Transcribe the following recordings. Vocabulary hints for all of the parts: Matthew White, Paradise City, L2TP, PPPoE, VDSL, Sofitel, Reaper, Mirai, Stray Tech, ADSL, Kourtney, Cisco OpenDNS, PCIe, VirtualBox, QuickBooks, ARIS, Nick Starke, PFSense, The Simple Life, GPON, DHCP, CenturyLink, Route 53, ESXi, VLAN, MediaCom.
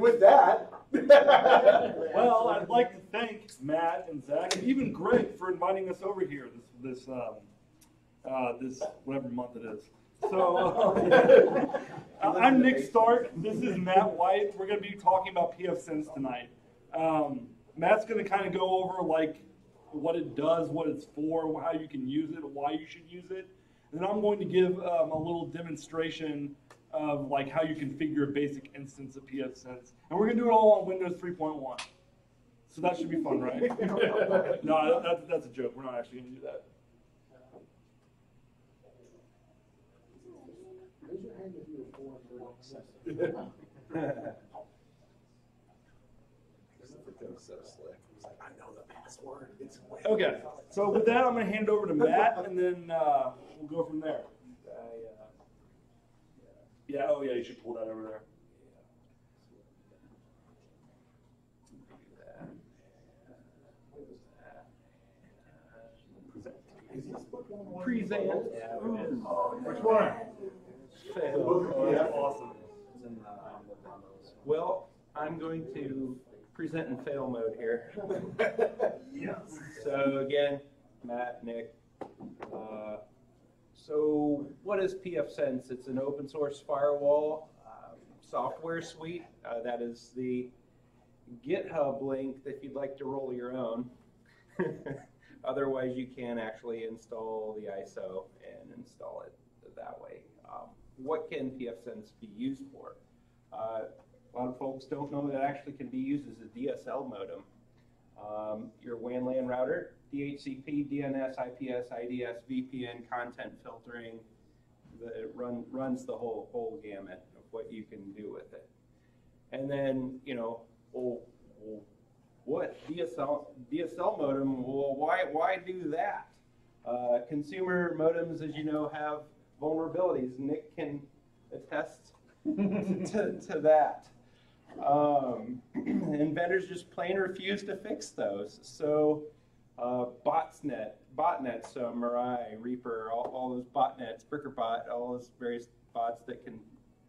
And with that, well, I'd like to thank Matt and Zach and even Greg for inviting us over here this whatever month it is. So I'm Nick Starke. This is Matt White. We're going to be talking about PFSense tonight. Matt's going to kind of go over like what it does, what it's for, how you can use it, why you should use it. And then I'm going to give a little demonstration of like how you configure a basic instance of PFSense. And we're going to do it all on Windows 3.1. So that should be fun, right? No, that's a joke. We're not actually going to do that. Okay, so with that, I'm going to hand over to Matt, and then we'll go from there. Yeah, oh yeah, you should pull that over there. Present. Which one? Yeah, awesome. Well, I'm going to present in fail mode here. Yes. So again, Matt, Nick. So what is PFSense? It's an open source firewall software suite. That is the GitHub link if you'd like to roll your own. Otherwise, you can actually install the ISO and install it that way. What can PFSense be used for? A lot of folks don't know that it actually can be used as a DSL modem. Your WAN LAN router, DHCP, DNS, IPS, IDS, VPN, content filtering, it runs the whole gamut of what you can do with it. And then, you know, what DSL modem? Well, why do that? Consumer modems, as you know, have vulnerabilities. Nick can attest to that. And vendors just plain refuse to fix those. So botnets, so Mirai, Reaper, all those botnets, Brickerbot, all those various bots that can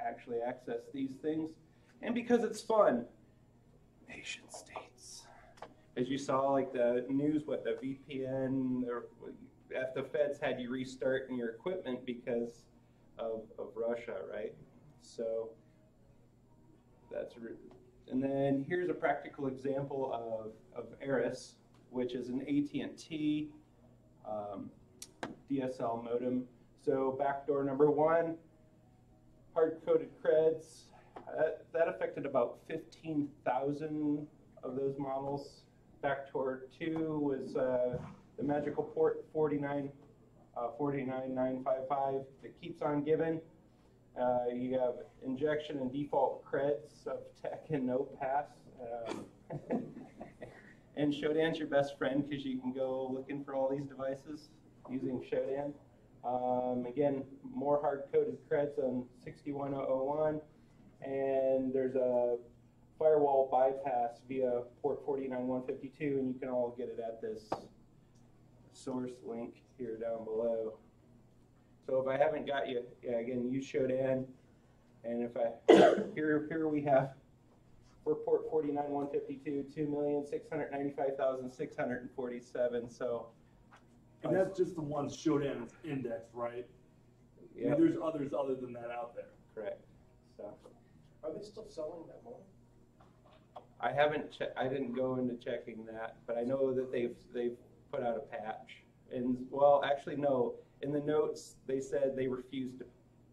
actually access these things. And because it's fun, nation states. As you saw, like the news, what the VPN, or if the feds had you restarting your equipment because of Russia, right? So that's rude. And then here's a practical example of ARIS, which is an AT&T DSL modem. So backdoor number one, hard-coded creds. That affected about 15,000 of those models. Backdoor two was the magical port 49955 that keeps on giving. You have injection and default creds of tech and no pass. And Shodan's your best friend because you can go looking for all these devices using Shodan. Again, more hard-coded creds on 61001. And there's a firewall bypass via port 49152, and you can all get it at this source link here down below. So if I haven't got you, yeah, again, you Shodan. And if I here we have for port 49152, 2,695,647. So, and that's just the one Shodan's index, right? Yeah. I mean, there's others other than that out there. Correct. So. Are they still selling that model? I haven't. I didn't go into checking that, but I know that they've put out a patch. And well, actually, no. In the notes, they said they refused to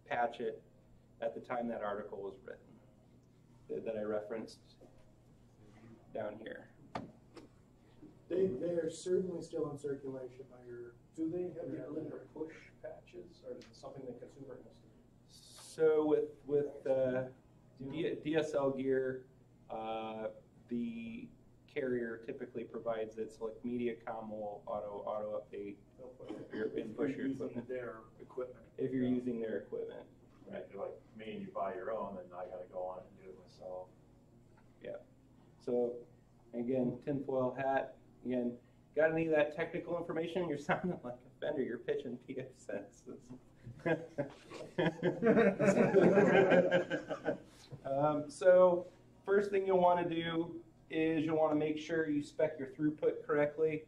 patch it at the time that article was written that I referenced down here. They are certainly still in circulation. Do they have the ability to push patches, or is it something that consumer has to do? So with DSL gear, the carrier typically provides it. So like MediaCom will auto update if you're using their equipment. If you're using their equipment, right? They're like me, and you buy your own, and I got to go on and do it myself. Yeah. So again, tinfoil hat. Again, got any of that technical information? You're sounding like a vendor. You're pitching PFSense. So. First thing you'll want to do is you'll want to make sure you spec your throughput correctly.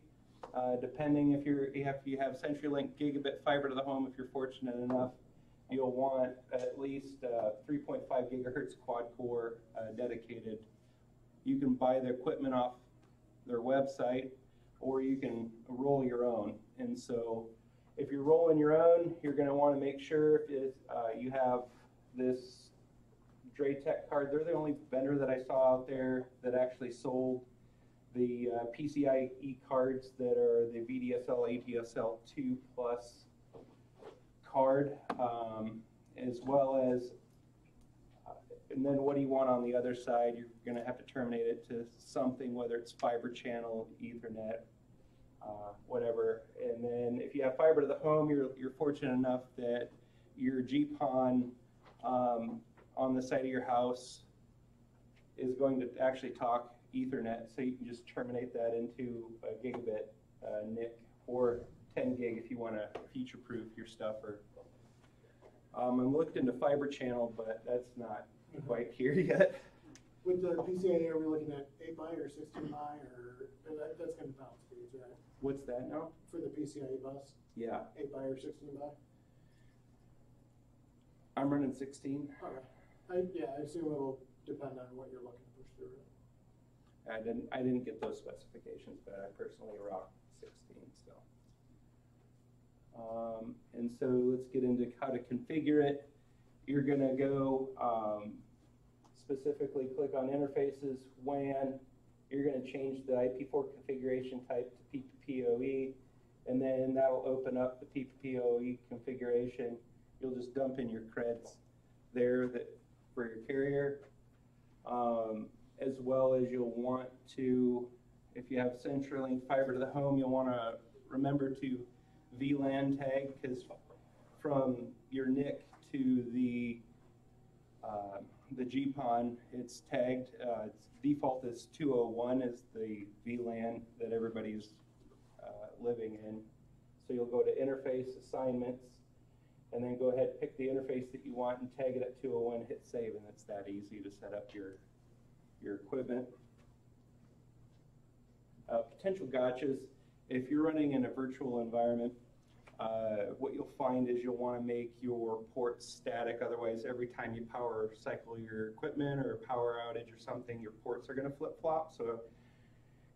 Depending if you have CenturyLink gigabit fiber to the home, if you're fortunate enough, you'll want at least 3.5 gigahertz quad core dedicated. You can buy the equipment off their website, or you can roll your own. And so if you're rolling your own, you're going to want to make sure if you have this Stray Tech card. They're the only vendor that I saw out there that actually sold the PCIe cards that are the VDSL, ADSL 2 plus card, as well as, and then what do you want on the other side? You're going to have to terminate it to something, whether it's fiber channel, Ethernet, whatever. And then if you have fiber to the home, you're fortunate enough that your GPON on the side of your house is going to actually talk Ethernet, so you can just terminate that into a gigabit NIC or 10 gig if you want to future-proof your stuff. Or I looked into fiber channel, but that's not quite here yet. With the PCIe, are we looking at 8 by or 16 by, or that's kind of bounce speeds, right? What's that now? For the PCIe bus? Yeah. 8 by or 16 by? I'm running 16. Okay. Yeah, I assume it'll depend on what you're looking to push through. I didn't get those specifications, but I personally rock 16 still. And so let's get into how to configure it. You're going to go specifically click on interfaces, WAN. You're going to change the IP4 configuration type to PPPoE, and then that'll open up the PPPoE configuration. You'll just dump in your creds there for your carrier, as well as you'll want to, if you have CenturyLink fiber to the home, you'll want to remember to VLAN tag, because from your NIC to the GPON, it's tagged. Its default is 201 is the VLAN that everybody's living in. So you'll go to interface assignments, and then go ahead, pick the interface that you want, and tag it at 201, hit save, and it's that easy to set up your equipment. Potential gotchas. If you're running in a virtual environment, what you'll find is you'll want to make your ports static. Otherwise, every time you power cycle your equipment or power outage or something, your ports are going to flip-flop. So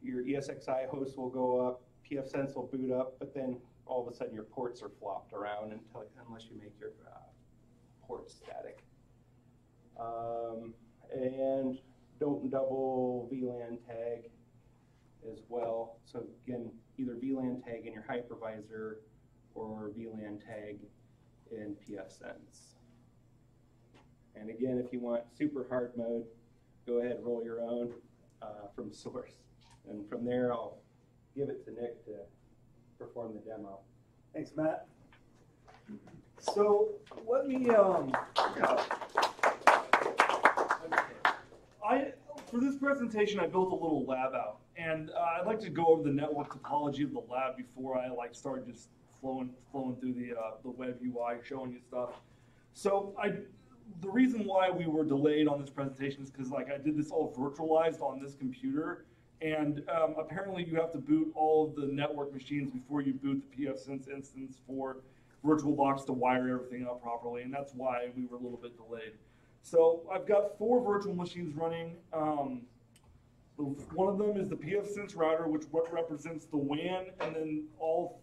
your ESXi host will go up, PFSense will boot up, but then all of a sudden your ports are flopped around unless you make your ports static. And don't double VLAN tag as well. So again, either VLAN tag in your hypervisor or VLAN tag in PFSense. And again, if you want super hard mode, go ahead and roll your own from source. And from there, I'll give it to Nick to perform the demo. Thanks, Matt. So let me, for this presentation, I built a little lab out, and I'd like to go over the network topology of the lab before I start just flowing through the web UI, showing you stuff. So the reason why we were delayed on this presentation is because I did this all virtualized on this computer. And apparently you have to boot all of the network machines before you boot the PFSense instance for VirtualBox to wire everything up properly, and that's why we were a little bit delayed. So I've got 4 virtual machines running. One of them is the PFSense router, which represents the WAN and then all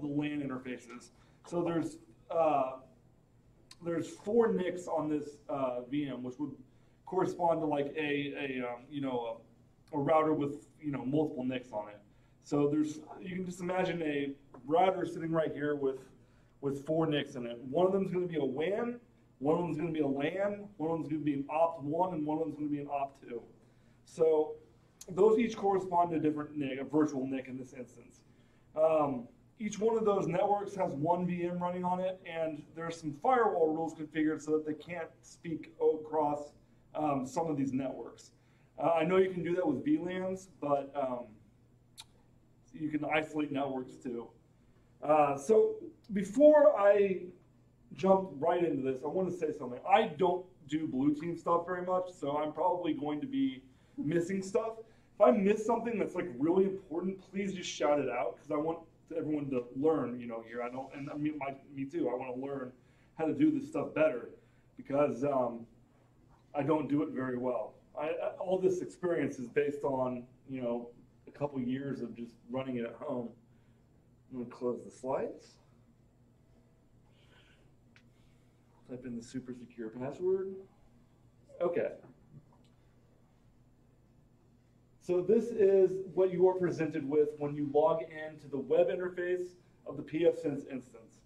the LAN interfaces. So there's 4 NICs on this VM, which would correspond to a router with multiple NICs on it. So you can just imagine a router sitting right here with 4 NICs in it. One of them is going to be a WAN, one of them is going to be a LAN, one of them is going to be an opt 1, and one of them is going to be an opt 2. So those each correspond to a different NIC, a virtual NIC in this instance. Each one of those networks has 1 VM running on it, and there's some firewall rules configured so that they can't speak across some of these networks. I know you can do that with VLANs, but you can isolate networks too. So before I jump right into this, I want to say something. I don't do blue team stuff very much, so I'm probably going to be missing stuff. If I miss something that's like really important, please just shout it out, because I want everyone to learn, you know, here. I don't, and I mean, me too, I want to learn how to do this stuff better, because I don't do it very well. All this experience is based on, you know, a couple years of just running it at home. I'm going to close the slides. Type in the super secure password. Okay. So this is what you are presented with when you log in to the web interface of the PFSense instance.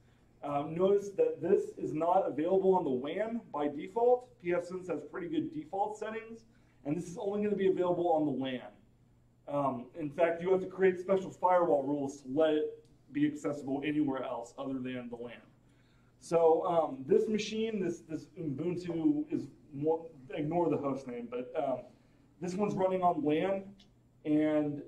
Notice that this is not available on the WAN by default. PFSense has pretty good default settings, and this is only going to be available on the LAN. In fact, you have to create special firewall rules to let it be accessible anywhere else other than the LAN. So this machine, this Ubuntu is more, ignore the host name, but this one's running on LAN, and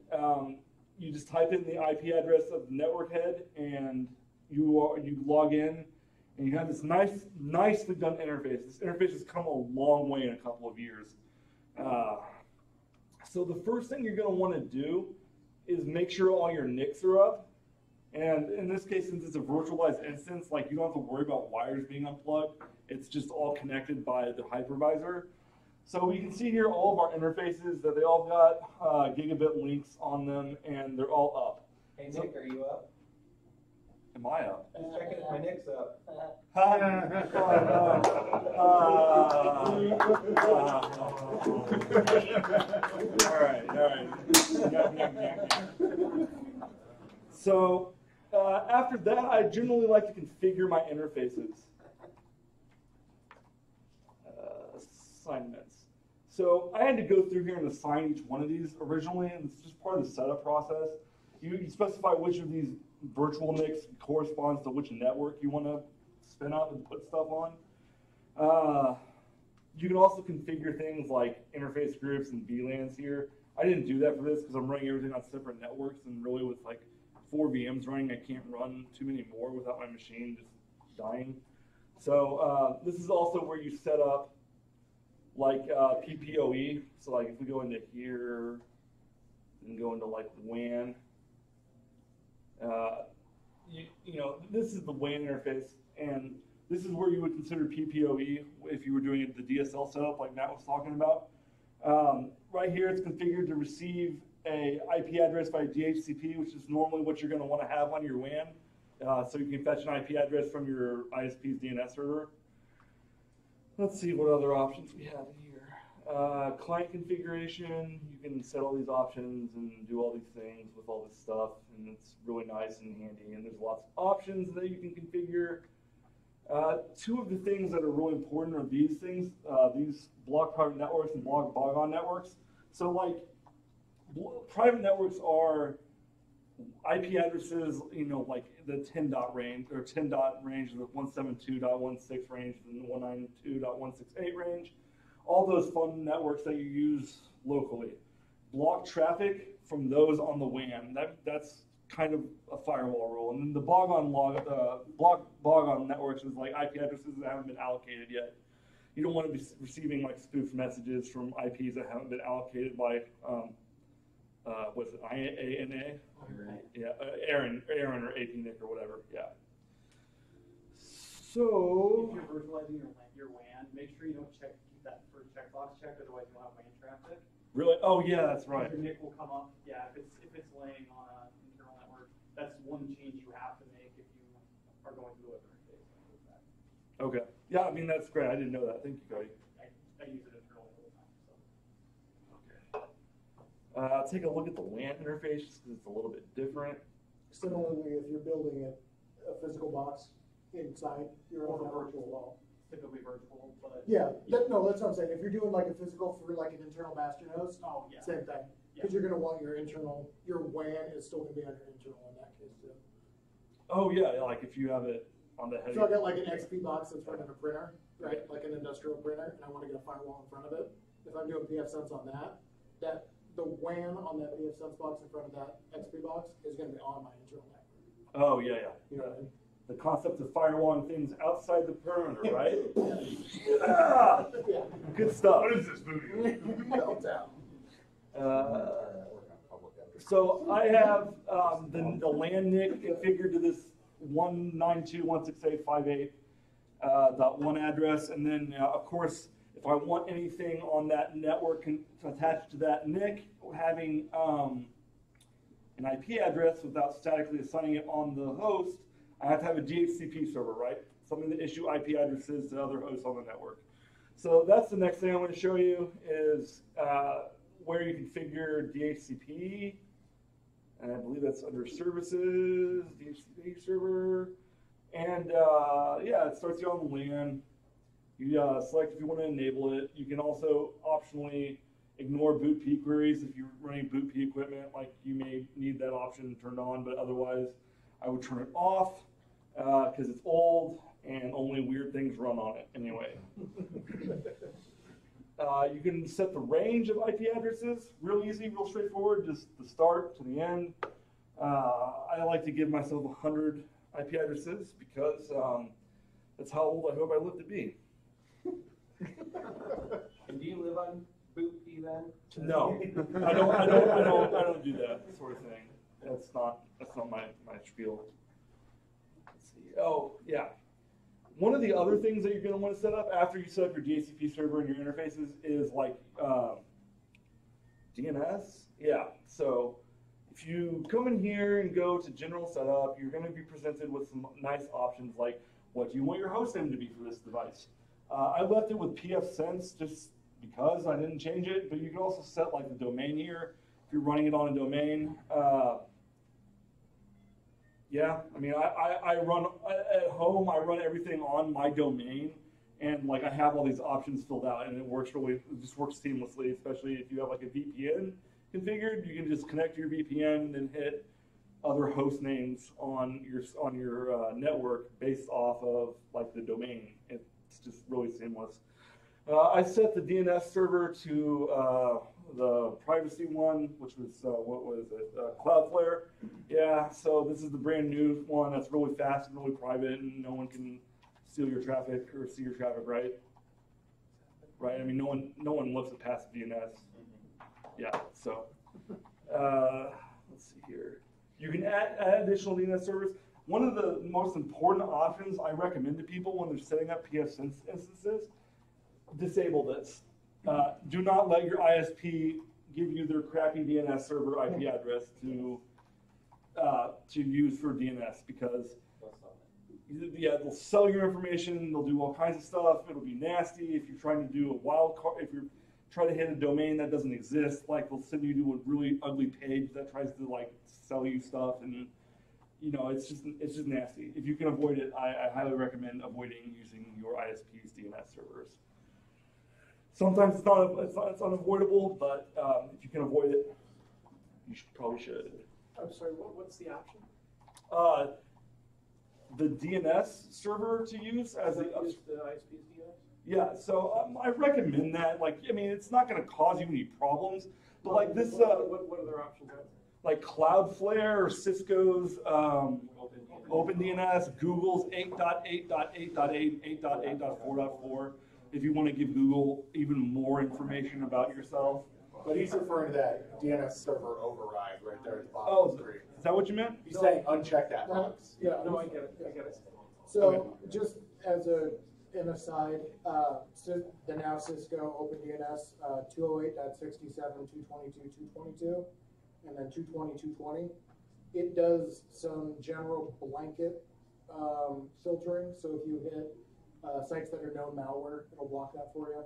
you just type in the IP address of the network head, and you log in, and you have this nicely done interface. This interface has come a long way in a couple of years. So the first thing you're going to want to do is make sure all your NICs are up. And in this case, since it's a virtualized instance, like, you don't have to worry about wires being unplugged. It's just all connected by the hypervisor. So we can see here all of our interfaces, that they all got gigabit links on them, and they're all up. Hey, Nick, are you up? Am I up? Just checking if my Nick's up. All right. So after that, I generally like to configure my interfaces. Assignments. So I had to go through here and assign each one of these originally, and it's just part of the setup process. You specify which of these virtual NICs corresponds to which network you want to spin up and put stuff on. You can also configure things like interface groups and VLANs here. I didn't do that for this because I'm running everything on separate networks, and really with like 4 VMs running, I can't run too many more without my machine just dying. So this is also where you set up like PPOE. So like if we go into here and go into like WAN, you know, this is the WAN interface, and this is where you would consider PPOE if you were doing it the DSL setup like Matt was talking about. Right here, it's configured to receive a IP address by DHCP, which is normally what you're going to want to have on your WAN, so you can fetch an IP address from your ISP's DNS server. Let's see what other options we have here. Client configuration, you can set all these options and do all these things with all this stuff, and it's really nice and handy, and there's lots of options that you can configure. Two of the things that are really important are these things, these block private networks and block bogon networks. So like, private networks are IP addresses, you know, like the 10-dot range, or 10-dot range, the 172.16 range, and the 192.168 range. All those fun networks that you use locally. Block traffic from those on the WAN. That's kind of a firewall rule. And then the block bogon networks is like IP addresses that haven't been allocated yet. You don't want to be receiving like spoofed messages from IPs that haven't been allocated by was it IANA? Right. Yeah, Aaron or AP Nick or whatever. Yeah. So if you're virtualizing your WAN, make sure you don't keep that first checkbox checked, otherwise you'll have WAN traffic. Really? Oh yeah, that's right. Your NIC will come up. Yeah, if it's laying on an internal network, that's one change you have to make if you are going to the web interface. Okay. Yeah, I mean that's great. I didn't know that. Thank you, Cody. I use it. Take a look at the WAN interface just because it's a little bit different. Similarly, if you're building a physical box inside your own virtual wall, typically virtual, but yeah, that's what I'm saying. If you're doing like a physical through like an internal bastion host, yeah. Same thing, because you're going to want your WAN is still going to be on your internal in that case too. Oh yeah, like if you have it on the head. So I got like an XP box that's running a printer, right? Like an industrial printer, and I want to get a firewall in front of it. If I'm doing PFSense on that. The WAN on that PFSense box in front of that XP box is going to be on my internal network. Oh, yeah, yeah. You know what I mean? the concept of firewalling things outside the perimeter, right? Yeah. Yeah. Good stuff. What is this movie? Meltdown. So I have the LAN NIC configured to this 192.168.58.1 address, and then of course, if I want anything on that network attached to that NIC, having an IP address without statically assigning it on the host, I have to have a DHCP server, right? Something that issue IP addresses to other hosts on the network. So that's the next thing I want to show you is where you configure DHCP. And I believe that's under services, DHCP server. And yeah, it starts you on the LAN. You select if you want to enable it. You can also optionally ignore boot P queries if you're running boot P equipment. Like you may need that option turned on, but otherwise I would turn it off because it's old and only weird things run on it anyway. You can set the range of IP addresses. Real easy, real straightforward, just the start to the end. I like to give myself 100 IP addresses because that's how old I hope I live to be. And do you live on boot P then? No, I don't do that sort of thing. That's not my spiel. Let's see. Oh yeah, one of the other things that you're going to want to set up after you set up your DHCP server and your interfaces is like DNS. Yeah. So if you come in here and go to general setup, you're going to be presented with some nice options like what do you want your host name to be for this device. I left it with PFSense just because I didn't change it, but you can also set like the domain here if you're running it on a domain. Yeah, I mean, I run at home. I run everything on my domain, and like I have all these options filled out, and it works really, it just works seamlessly. Especially if you have like a VPN configured, you can just connect to your VPN and hit other host names on your network based off of like the domain. It's just really seamless. I set the DNS server to the privacy one, which was, what was it, Cloudflare. Yeah, so this is the brand new one that's really fast and really private, and no one can steal your traffic or see your traffic, right? Right, I mean, no one looks at past DNS. Yeah, so, let's see here. You can add additional DNS servers. One of the most important options I recommend to people when they're setting up PFSense instances, disable this. Do not let your ISP give you their crappy DNS server IP address to use for DNS because yeah, they'll sell your information. They'll do all kinds of stuff. It'll be nasty if you're trying to do a wildcard. If you're trying to hit a domain that doesn't exist, like they'll send you to a really ugly page that tries to like sell you stuff and. You know, it's just nasty. If you can avoid it, I highly recommend avoiding using your ISP's DNS servers. Sometimes it's unavoidable, but if you can avoid it, you probably should. I'm sorry, what's the option? The DNS server to use as the ISP's DNS. Yeah, so I recommend that. Like, I mean, it's not going to cause you any problems, but like this. What other options are there? Like Cloudflare or Cisco's OpenDNS, Google's 8.8.8.8, 8.8.4.4, if you want to give Google even more information about yourself. But he's referring to that DNS server override right there at the bottom of the screen. Is that what you meant? He's saying uncheck that box. Yeah, no, I get it. So okay. Just as an aside, the now Cisco OpenDNS 208.67, 222, 222. And then 220, 220, it does some general blanket filtering. So if you hit sites that are known malware, it'll block that for you.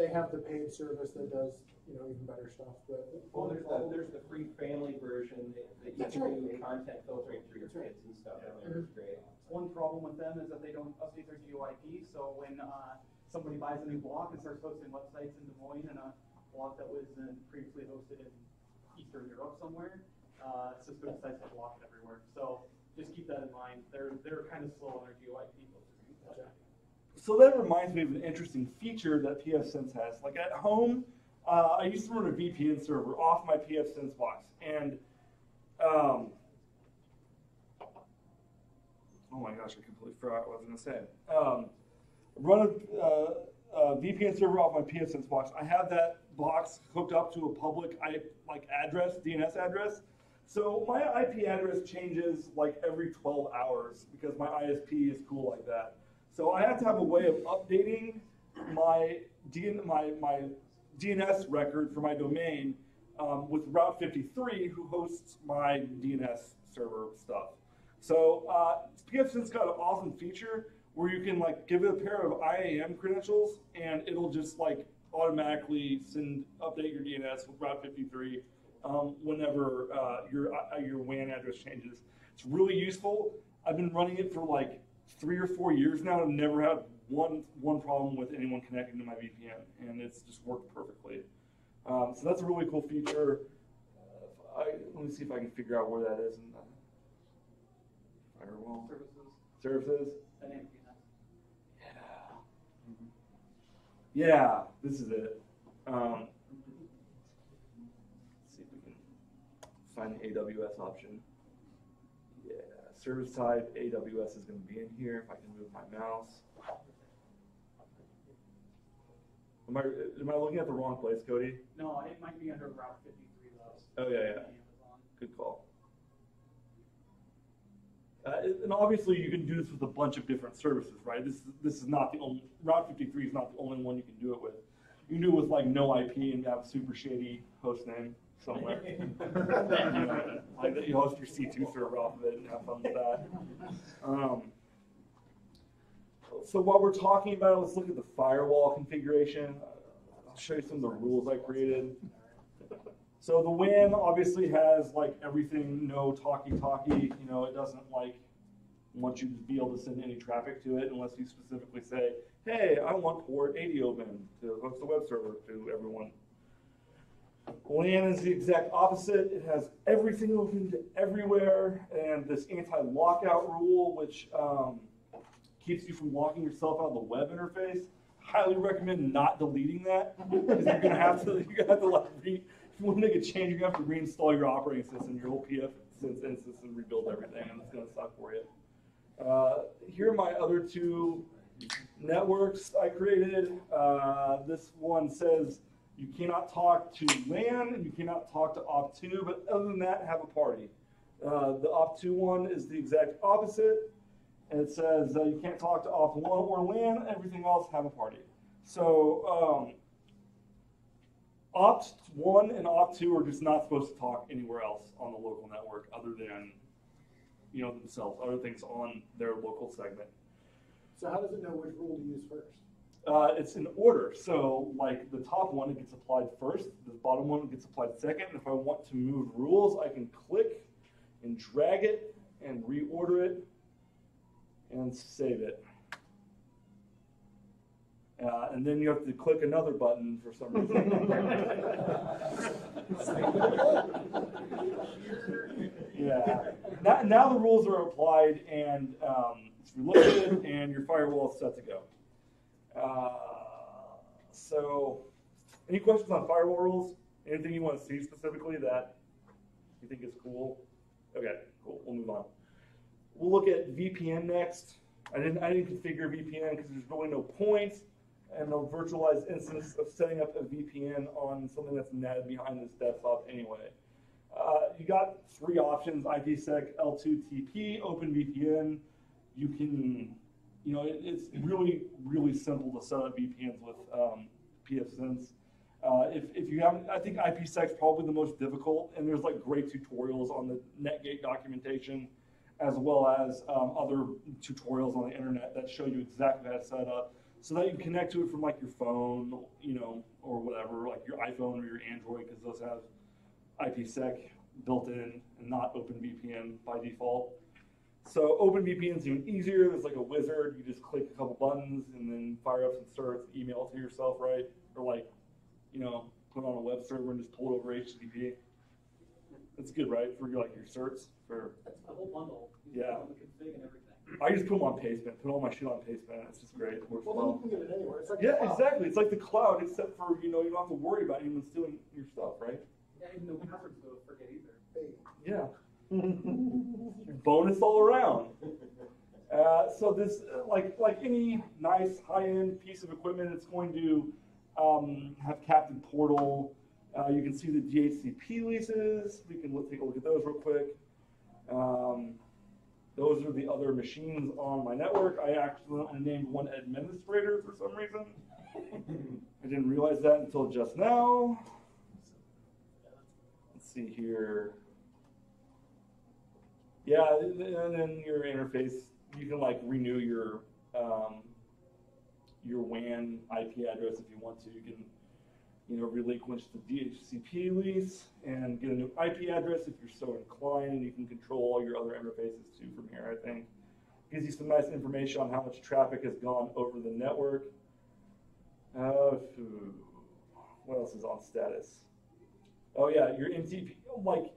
They have the paid service that does, you know, even better stuff. But well, there's the free family version that you can do content filtering through your kids and stuff. Yeah. And great. One problem with them is that they don't update their GeoIP. So when somebody buys a new blog and starts hosting websites in Des Moines and a blog that was previously hosted in Eastern Europe somewhere, Cisco decides to block it everywhere. So just keep that in mind. They're kind of slow on their GeoIP filtering. So that reminds me of an interesting feature that PFSense has. Like at home, I used to run a VPN server off my PFSense box, and Oh my gosh, I completely forgot what I was going to say. Run a VPN server off my PFSense box. I have that box hooked up to a public address, DNS address. So my IP address changes like every 12 hours because my ISP is cool like that. So I have to have a way of updating my my DNS record for my domain with Route 53, who hosts my DNS server stuff. So PFSense's got an awesome feature where you can give it a pair of IAM credentials and it'll just automatically update your DNS with Route 53 whenever your WAN address changes. It's really useful. I've been running it for 3 or 4 years now, and I've never had one problem with anyone connecting to my VPN, and it's just worked perfectly. So that's a really cool feature. Let me see if I can figure out where that is. In the firewall. Services. Yeah. Mm-hmm. Yeah, this is it. Let's see if we can find the AWS option. Yeah, service type, AWS is going to be in here. If I can move my mouse. Am I looking at the wrong place, Cody? No, it might be under Route 53 though. Oh yeah, yeah. Good call. And obviously, you can do this with a bunch of different services, right? This is not the only Route 53 is not the only one you can do it with. You can do it with no IP and have a super shady host name somewhere, that you host your C2 server off of it and have fun with that. So while we're talking about it, let's look at the firewall configuration. I'll show you some of the rules I created. So the WAN obviously has everything, no talky-talky. You know, it doesn't want you to be able to send any traffic to it unless you specifically say, hey, I want port 80 open to host the web server to everyone. WAN is the exact opposite. It has everything open to everywhere, and this anti-lockout rule, which keeps you from locking yourself out of the web interface. Highly recommend not deleting that, because you're gonna have to. If you want to make a change, you're gonna have to reinstall your operating system, your whole PFSense instance, and rebuild everything, and it's gonna suck for you. Here are my other two networks I created. This one says you cannot talk to LAN and you cannot talk to Op2, but other than that, have a party. The Op2 one is the exact opposite. And it says you can't talk to Op1 or LAN, everything else, have a party. So Op1 and Op2 are just not supposed to talk anywhere else on the local network other than themselves, other things on their local segment. So how does it know which rule to use first? It's in order. So the top one, it gets applied first, the bottom one gets applied second. And if I want to move rules, I can click and drag it and reorder it and save it. And then you have to click another button for some reason. Yeah. Now the rules are applied, and it's reloaded, and your firewall is set to go. So any questions on firewall rules? Anything you want to see specifically that you think is cool? Okay, cool. We'll move on. We'll look at VPN next. I didn't configure VPN because there's really no point in a virtualized instance of setting up a VPN on something that's netted behind this desktop anyway. You got three options: IPsec, L2TP, OpenVPN. You can, it's really, really simple to set up VPNs with PFSense. If you haven't, I think IPsec is probably the most difficult, and there's great tutorials on the NetGate documentation, as well as other tutorials on the internet that show you exactly how to set up, so that you can connect to it from your phone, or whatever, your iPhone or your Android, because those have IPsec built in and not OpenVPN by default. So OpenVPN is even easier. There's a wizard. You just click a couple buttons and then fire up some certs, email it to yourself, right? Or put it on a web server and just pull it over HTTP. That's good, right? For your certs. That's the whole bundle. Yeah. I just put them on Pastebin. Put all my shit on Pastebin. It's just great. It works well. You can get it anywhere. It's exactly. It's like the cloud, except for you don't have to worry about anyone stealing your stuff, right? Yeah, even the passwords don't forget either. Yeah. Bonus all around. So this, like any nice high-end piece of equipment, it's going to have Captain Portal. You can see the DHCP leases. We can take a look at those real quick. Those are the other machines on my network. I accidentally named one administrator for some reason. I didn't realize that until just now. Let's see here. Yeah, and then your interface, you can like renew your WAN IP address if you want to. You can, you know, relinquish the DHCP lease and get a new IP address if you're so inclined. You can control all your other interfaces too from here, I think. Gives you some nice information on how much traffic has gone over the network. What else is on status? Oh yeah, your NTP, like,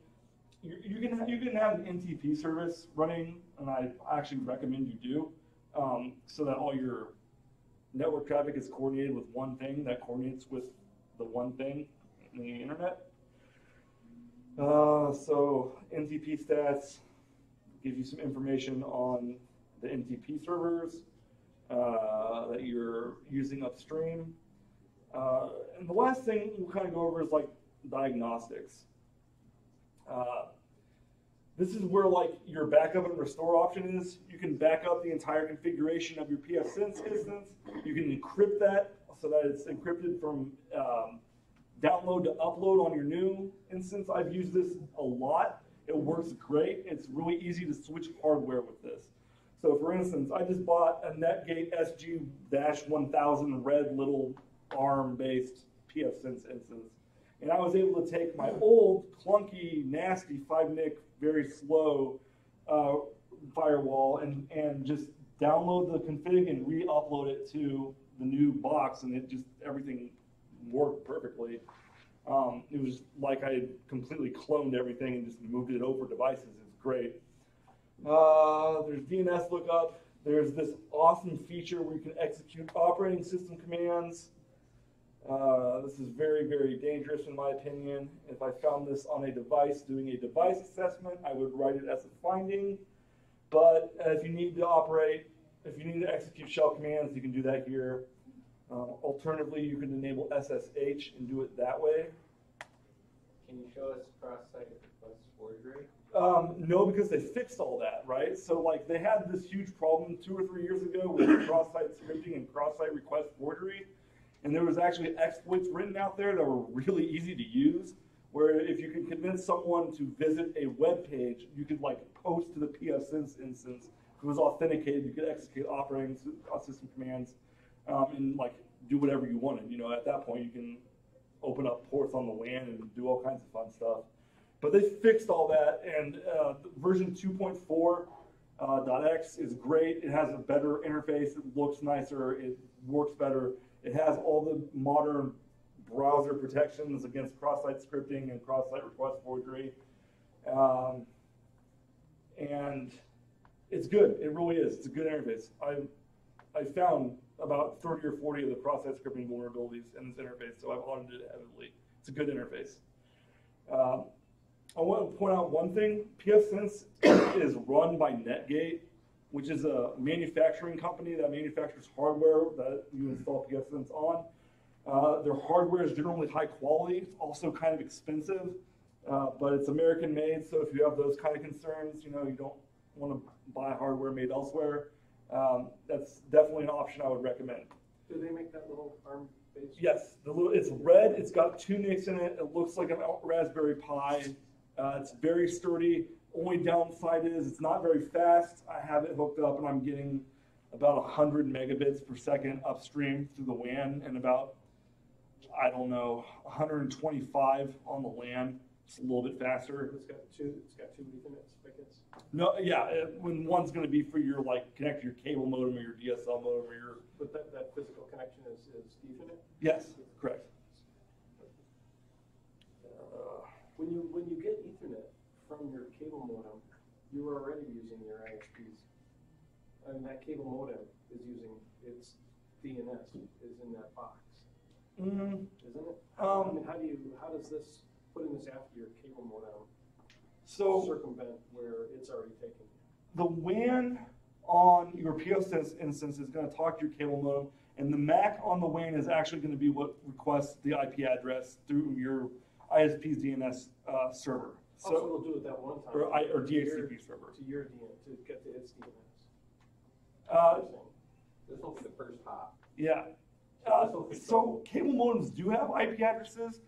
you can have an NTP service running, and I actually recommend you do, so that all your network traffic is coordinated with one thing that coordinates with the one thing in the internet. So NTP stats give you some information on the NTP servers that you're using upstream. And the last thing we'll kind of go over is like diagnostics. This is where like your backup and restore option is. You can back up the entire configuration of your PFSense instance. You can encrypt that so that it's encrypted from download to upload on your new instance. I've used this a lot. It works great. It's really easy to switch hardware with this. So for instance, I just bought a NetGate SG-1000 red little ARM-based PFSense instance. And I was able to take my old, clunky, nasty 5-nic, very slow firewall and just download the config and re-upload it to the new box, and it just, everything worked perfectly. It was like I had completely cloned everything and just moved it over devices. It's great. There's DNS lookup. There's this awesome feature where you can execute operating system commands. This is very, very dangerous in my opinion. If I found this on a device doing a device assessment, I would write it as a finding. But if you need to operate, if you need to execute shell commands, you can do that here. Alternatively, you can enable SSH and do it that way. Can you show us cross-site request forgery? No, because they fixed all that, right? So like they had this huge problem 2 or 3 years ago with cross-site scripting and cross-site request forgery. And there was actually exploits written out there that were really easy to use, where if you could convince someone to visit a web page, you could like post to the PFSense instance. If it was authenticated, you could execute operating system commands and like do whatever you wanted. You know, at that point, you can open up ports on the WAN and do all kinds of fun stuff. But they fixed all that, and version 2.4. .x is great. It has a better interface. It looks nicer. It works better. It has all the modern browser protections against cross-site scripting and cross-site request forgery. And it's good. It really is. It's a good interface. I found about 30 or 40 of the cross-site scripting vulnerabilities in this interface, so I've audited it heavily. It's a good interface. I want to point out one thing. PFSense is run by NetGate, which is a manufacturing company that manufactures hardware that you install PFSense on. Their hardware is generally high quality. It's also kind of expensive, but it's American made. So if you have those kind of concerns, you know, you don't want to buy hardware made elsewhere. That's definitely an option I would recommend. Do they make that little ARM? Yes, the little, it's red. It's got 2 NICs in it. It looks like a Raspberry Pi. It's very sturdy. Only downside is it's not very fast. I have it hooked up and I'm getting about 100 megabits per second upstream through the WAN and about, I don't know, 125 on the LAN. It's a little bit faster. It's got two Ethernet sockets. No, yeah, when one's going to be for your, like, connect your cable modem or your DSL modem or your... But that physical connection is Ethernet? Yes, correct. When you get Ethernet from your cable modem, you're already using your ISPs. And that cable modem is using its DNS is in that box, isn't it? I mean, how does this putting this after your cable modem circumvent where it's already taken? The WAN on your PFSense instance is going to talk to your cable modem, and the MAC on the WAN is actually going to be what requests the IP address through your ISP's DNS server. So we'll do it that one time. Or DHCP server. To your DNS, to get to its DNS. This will be the first hop. Yeah. So cable modems do have IP addresses.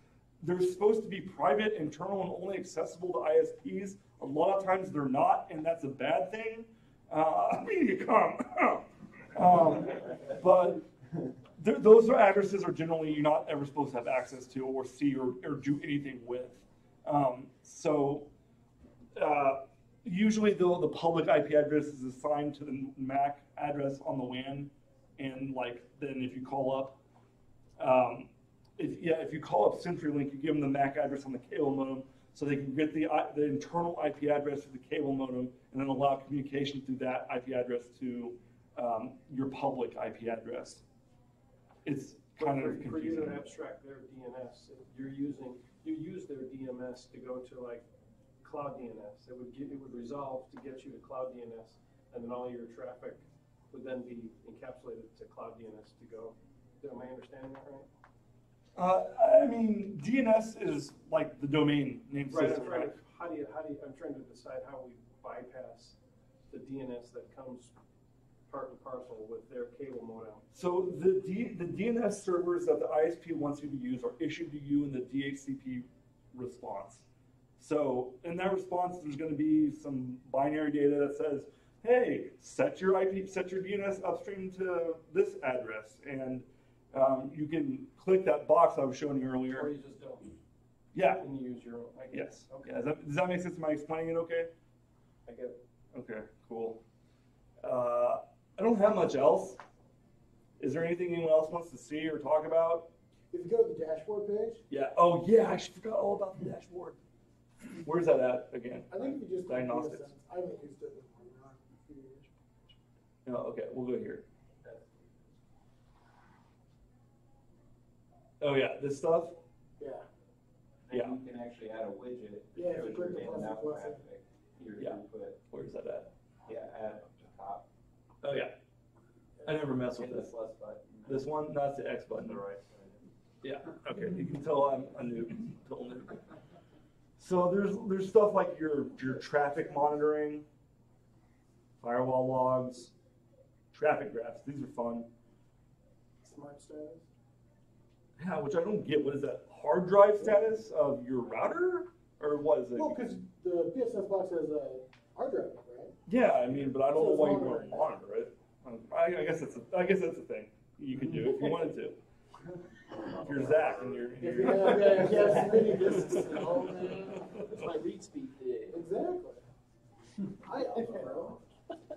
They're supposed to be private, internal, and only accessible to ISPs. A lot of times they're not, and that's a bad thing. MediaCom. But those addresses are generally you're not ever supposed to have access to or see or do anything with. Usually the public IP address is assigned to the MAC address on the WAN, and like then if you call up, if you call up CenturyLink, you give them the MAC address on the cable modem, so they can get the internal IP address to the cable modem, and then allow communication through that IP address to your public IP address. It's kind of confusing. For you to abstract their DNS, you use their DMS to go to like Cloud DNS. It would resolve to get you to Cloud DNS, and then all your traffic would then be encapsulated to Cloud DNS to go. Am I understanding that right? I mean, DNS is like the domain name system, right? How do you? I'm trying to decide how we bypass the DNS that comes part and parcel with their cable modem. So the DNS servers that the ISP wants you to use are issued to you in the DHCP response. So in that response, there's going to be some binary data that says, "Hey, set your DNS upstream to this address," and you can click that box I was showing you earlier. Or you just don't. Yeah. And you use your own. Yes. Okay. Yeah. Does that make sense? Am I explaining it okay? I get it. Okay. Cool. I don't have much else. Is there anything anyone else wants to see or talk about? If you go to the dashboard page. Yeah. Oh yeah, I forgot all about the dashboard. Where's that at again? I think you just diagnostics. I haven't used it before. No. Okay. We'll go here. Oh yeah, this stuff. Yeah. And you can actually add a widget. Yeah. If you're getting that traffic, your input. Where's that at? Yeah. Add up to top. Oh yeah. I never mess with this. This one, that's the X button, right? Yeah. Okay. You can tell I'm a noob. Total noob. So there's stuff like your traffic monitoring, firewall logs, traffic graphs. These are fun. Smart status. Yeah, which I don't get. What is that? Hard drive status of your router, or what is it? Well, because the PFSense box has a hard drive, right? Yeah, I mean, but I don't know why you want to monitor it. I guess that's a thing you could do if you wanted to. If you're Zach and you're. It's my read speed today. Exactly. I also know.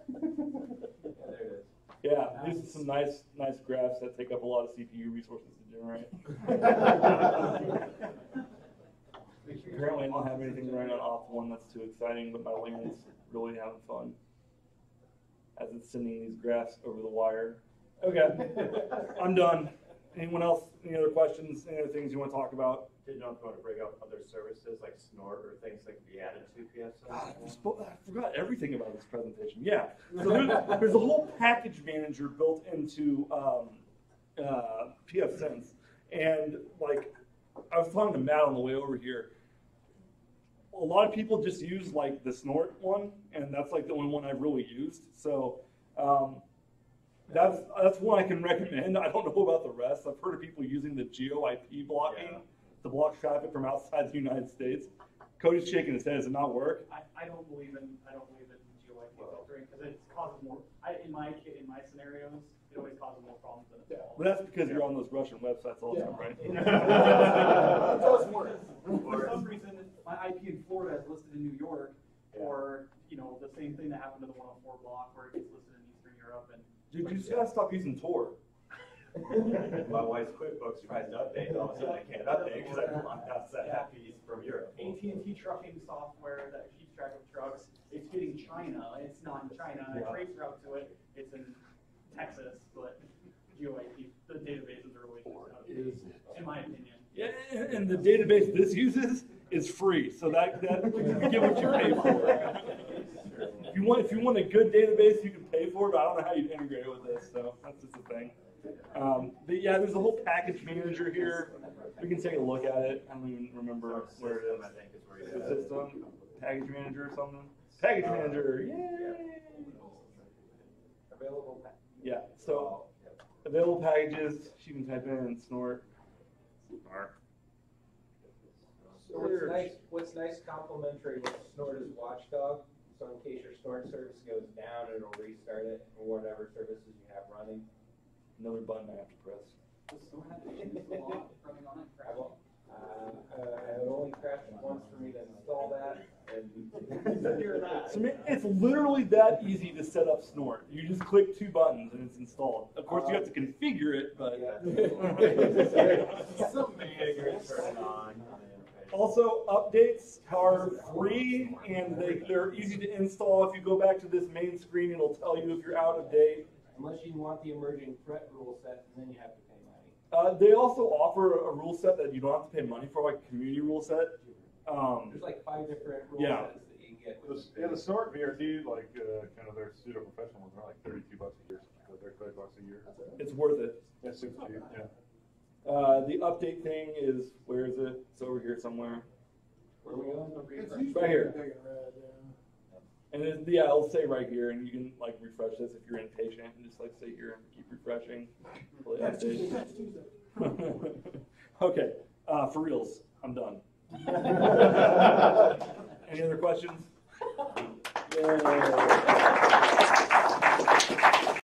Yeah, there it is. Yeah, these are some nice graphs that take up a lot of CPU resources to generate. Apparently I don't have anything running on Auth1 that's too exciting, but my LAN is really having fun as it's sending these graphs over the wire. Okay, I'm done. Anyone else, any other questions, any other things you want to talk about? Did not want to bring up other services like Snort or things that can be added to PFSense? I forgot everything about this presentation. Yeah. So there's a whole package manager built into PFSense. And like I was talking to Matt on the way over here, a lot of people just use like the Snort one, and that's like the only one I've really used. So that's one I can recommend. I don't know about the rest. I've heard of people using the GeoIP blocking. Yeah. To block traffic from outside the United States. Cody's shaking his head. Does it not work? I don't believe in GeoIP filtering because it causes more. In my scenarios, it always causes more problems than it does. Well, that's because you're on those Russian websites all the time, right? It does work. For some reason, my IP in Florida is listed in New York, or you know the same thing that happened to the 104 block where it gets listed in Eastern Europe. And dude, you just gotta stop using Tor. My wife's QuickBooks tries to update, all of a sudden I can't update because I blocked out that piece from Europe. AT&T trucking software that keeps track of trucks, it's getting China, it's not in China, I trace route to it, it's in Texas, but GeoIP, the databases are always in my opinion. Yeah, and the database this uses is free, so that you get what you pay for. If you want a good database, you can pay before, but I don't know how you'd integrate with this, so that's just a thing. But yeah, there's a whole package manager here. We can take a look at it. I don't even remember where it is. I think it's where you got it. System, package manager or something. Package manager, yay! Available packages. Yeah, so available packages, you can type in Snort. So what's nice complimentary with Snort is Watchdog. So in case your Snort service goes down, it'll restart it or whatever services you have running. Another button I have to press. Does someone have to change the log running on it? It only crashed once for me to install that. So it's literally that easy to set up Snort. You just click two buttons and it's installed. Of course, you have to configure it, but yeah. Also, updates are free and they're easy to install. If you go back to this main screen, it'll tell you if you're out of date. Unless you want the emerging threat rule set, and then you have to pay money. They also offer a rule set that you don't have to pay money for, like a community rule set. There's like 5 different rule sets that you can get. The Snort VRT, like kind of their pseudo professional ones, are like $32 a year. So they're $30 a year. It's worth it. It's super cheap, yeah. The update thing is, where is it? It's over here somewhere. Where are we going? Right here. And then, yeah, it'll say right here, and you can like refresh this if you're impatient, and just like sit here and keep refreshing. Okay, for reals, I'm done. Any other questions? Yeah.